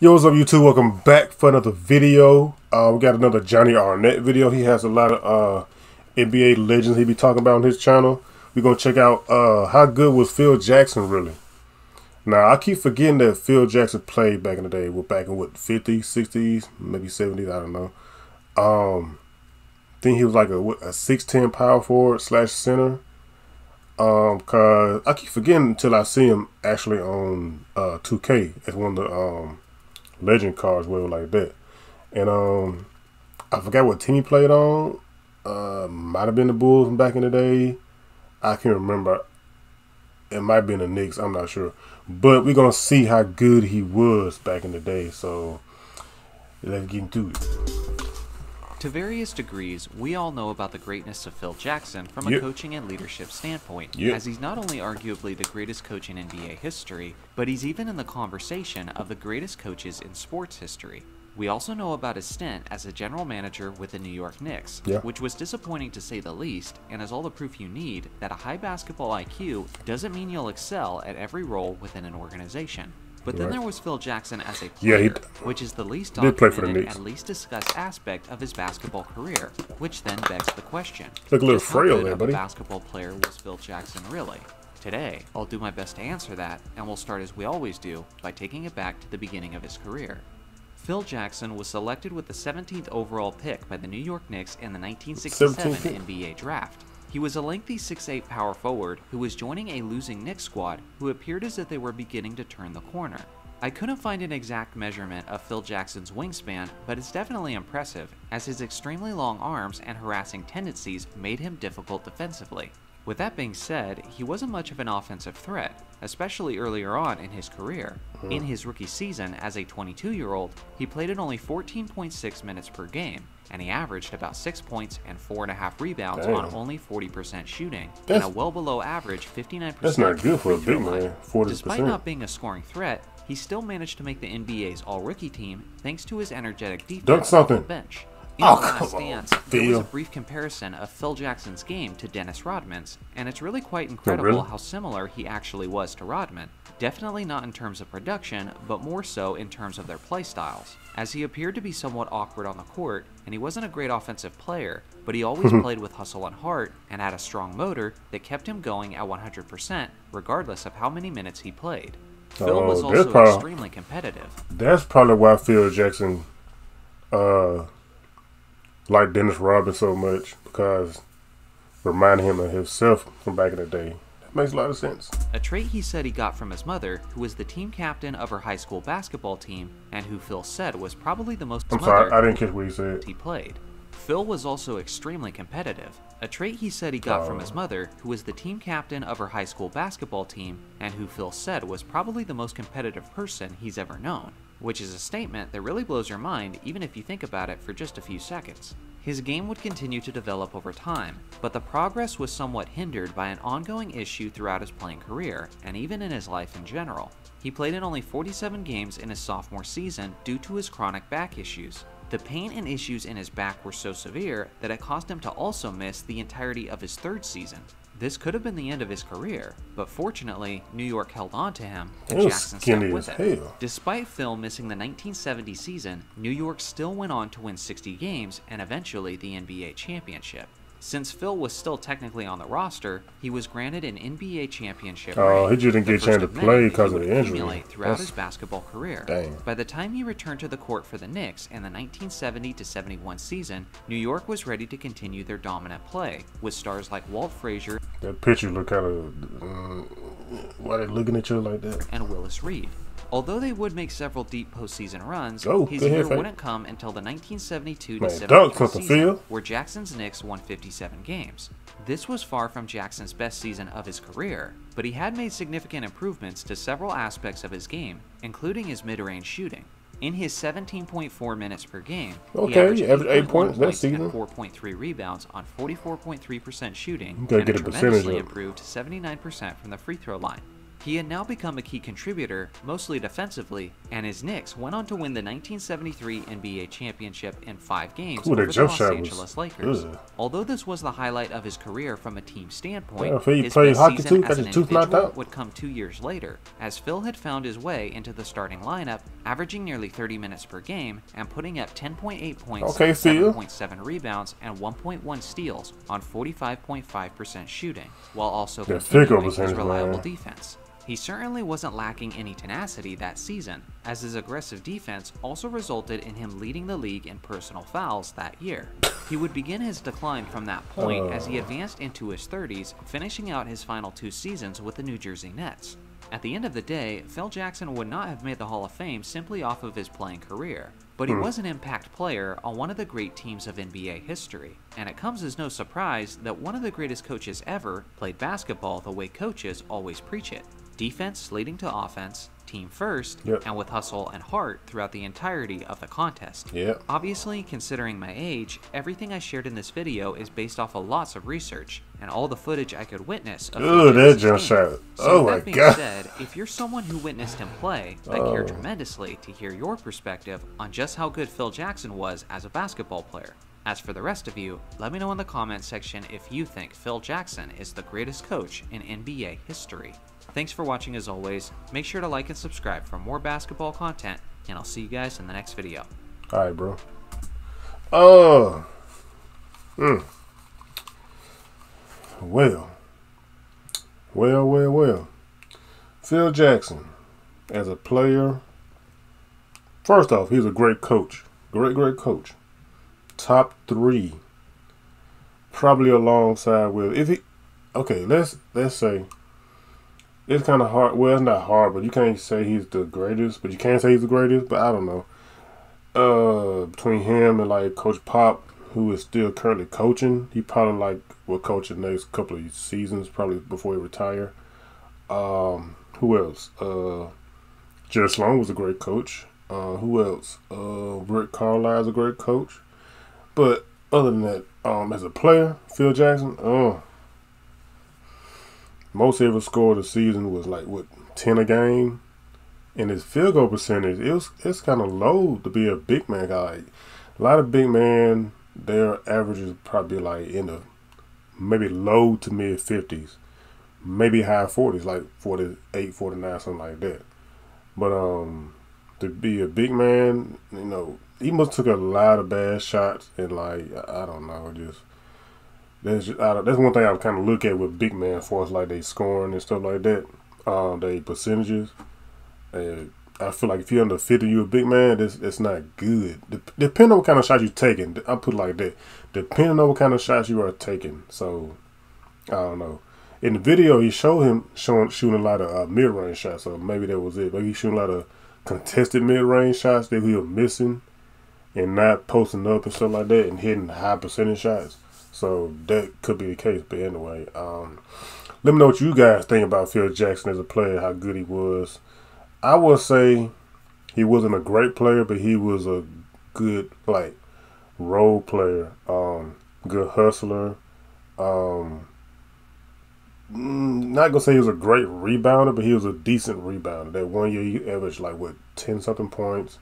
Yo, what's up YouTube? Welcome back for another video. We got another Johnny Arnett video. He has a lot of NBA legends he be talking about on his channel. We're going to check out how good was Phil Jackson really. Now, I keep forgetting that Phil Jackson played back in the day. We're back in what, 50s, 60s, maybe 70s, I don't know. I think he was like a 6'10" power forward slash center. Cause I keep forgetting until I see him actually on 2K as one of the legend cards, whatever like that. And I forgot what team he played on. Might have been the Bulls back in the day. I can't remember. It might have been the Knicks, I'm not sure. But we're gonna see how good he was back in the day, so let's get into it. To various degrees, we all know about the greatness of Phil Jackson from a coaching and leadership standpoint, as he's not only arguably the greatest coach in NBA history, but he's even in the conversation of the greatest coaches in sports history. We also know about his stint as a general manager with the New York Knicks, which was disappointing to say the least, and is all the proof you need that a high basketball IQ doesn't mean you'll excel at every role within an organization. But then there was Phil Jackson as a player, which is the least documented and least discussed aspect of his basketball career, which then begs the question, look a little frail there, buddy. How good of a basketball player was Phil Jackson really? Today, I'll do my best to answer that, and we'll start as we always do, by taking it back to the beginning of his career. Phil Jackson was selected with the 17th overall pick by the New York Knicks in the 1967 NBA draft. He was a lengthy 6'8" power forward who was joining a losing Knicks squad who appeared as if they were beginning to turn the corner. I couldn't find an exact measurement of Phil Jackson's wingspan, but it's definitely impressive, as his extremely long arms and harassing tendencies made him difficult defensively. With that being said, he wasn't much of an offensive threat, especially earlier on in his career. In his rookie season as a 22-year-old, he played in only 14.6 minutes per game, and he averaged about 6 points and 4.5 rebounds on only 40% shooting, and a well below average 59%. That's not good for a big man, 40%. Despite not being a scoring threat, he still managed to make the NBA's all-rookie team thanks to his energetic defense on the bench. In the last dance, there was a brief comparison of Phil Jackson's game to Dennis Rodman's, and it's really quite incredible how similar he actually was to Rodman. Definitely not in terms of production, but more so in terms of their play styles, as he appeared to be somewhat awkward on the court, and he wasn't a great offensive player, but he always played with hustle and heart, and had a strong motor that kept him going at 100%, regardless of how many minutes he played. Phil was also extremely competitive. That's probably why Phil Jackson, like Dennis Rodman so much, because reminding him of himself from back in the day. That makes a lot of sense. A trait he said he got from his mother, who was the team captain of her high school basketball team, and who Phil said was probably the most he played. Phil was also extremely competitive. A trait he said he got from his mother, who was the team captain of her high school basketball team, and who Phil said was probably the most competitive person he's ever known, which is a statement that really blows your mind even if you think about it for just a few seconds. His game would continue to develop over time, but the progress was somewhat hindered by an ongoing issue throughout his playing career, and even in his life in general. He played in only 47 games in his sophomore season due to his chronic back issues. The pain and issues in his back were so severe that it caused him to also miss the entirety of his third season. This could have been the end of his career, but fortunately, New York held on to him, and Jackson stepped with it. Despite Phil missing the 1970 season, New York still went on to win 60 games and eventually the NBA championship. Since Phil was still technically on the roster, he was granted an NBA championship ring, he didn't get a chance to play because of the injury throughout his basketball career. By the time he returned to the court for the Knicks in the 1970-71 season, New York was ready to continue their dominant play, with stars like Walt Frazier. That picture look kind of... why they looking at you like that? And Willis Reed. Although they would make several deep postseason runs, his year wouldn't come until the 1972-73 season, where Jackson's Knicks won 57 games. This was far from Jackson's best season of his career, but he had made significant improvements to several aspects of his game, including his mid-range shooting. In his 17.4 minutes per game, he averaged 8 points and 4.3 rebounds on 44.3% shooting, and tremendously improved to 79% from the free throw line. He had now become a key contributor, mostly defensively, and his Knicks went on to win the 1973 NBA championship in 5 games over the Los Angeles Lakers. Although this was the highlight of his career from a team standpoint, his best season as an individual would come 2 years later, as Phil had found his way into the starting lineup averaging nearly 30 minutes per game and putting up 10.8 points, 7.7 rebounds, and 1.1 steals on 45.5% shooting, while also continuing his reliable defense. He certainly wasn't lacking any tenacity that season, as his aggressive defense also resulted in him leading the league in personal fouls that year. He would begin his decline from that point as he advanced into his 30s, finishing out his final two seasons with the New Jersey Nets. At the end of the day, Phil Jackson would not have made the Hall of Fame simply off of his playing career, but he was an impact player on one of the great teams of NBA history, and it comes as no surprise that one of the greatest coaches ever played basketball the way coaches always preach it. Defense leading to offense, team first, and with hustle and heart throughout the entirety of the contest. Obviously, considering my age, everything I shared in this video is based off of lots of research and all the footage I could witness of So, that being said, if you're someone who witnessed him play, I care tremendously to hear your perspective on just how good Phil Jackson was as a basketball player. As for the rest of you, let me know in the comments section if you think Phil Jackson is the greatest coach in NBA history. Thanks for watching as always. Make sure to like and subscribe for more basketball content, and I'll see you guys in the next video. Alright, bro. Well. Phil Jackson, as a player, first off, he's a great coach. Great coach. Top three. Probably alongside with, if he, okay, let's say, it's kind of hard. Well, it's not hard, but you can't say he's the greatest. But you can't say he's the greatest. But I don't know. Between him and like Coach Pop, who is still currently coaching, he probably like will coach the next couple of seasons, probably before he retire. Who else? Jerry Sloan was a great coach. Who else? Rick Carlisle is a great coach. But other than that, as a player, Phil Jackson. Most he ever scored a season was like, what, 10 a game? And his field goal percentage, it's kind of low to be a big man guy. A lot of big men, their average is probably like in the maybe low to mid 50s, maybe high 40s, like 48, 49, something like that. But to be a big man, you know, he must took a lot of bad shots and like, I don't know, just... That's one thing I kind of look at with big men, as far as like they scoring and stuff like that. They percentages. And I feel like if you're under 50, you're a big man. That's not good. Depending on what kind of shots you're taking, I put it like that. Depending on what kind of shots you are taking. So I don't know. In the video, he showed him shooting a lot of mid range shots. So maybe that was it. Maybe he's shooting a lot of contested mid range shots that he was missing, and not posting up and stuff like that, and hitting high percentage shots. So that could be the case, but anyway, let me know what you guys think about Phil Jackson as a player, how good he was. I would say he wasn't a great player, but he was a good, like, role player, good hustler. Not gonna say he was a great rebounder, but he was a decent rebounder. That one year he averaged like what, 10-something points,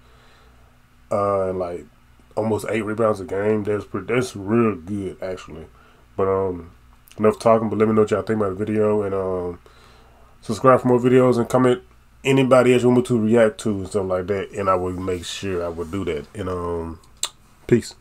and like almost 8 rebounds a game. That's real good, actually. But enough talking. But let me know what y'all think about the video, and subscribe for more videos, and comment anybody else you want me to react to and stuff like that. And I will make sure I will do that. And peace.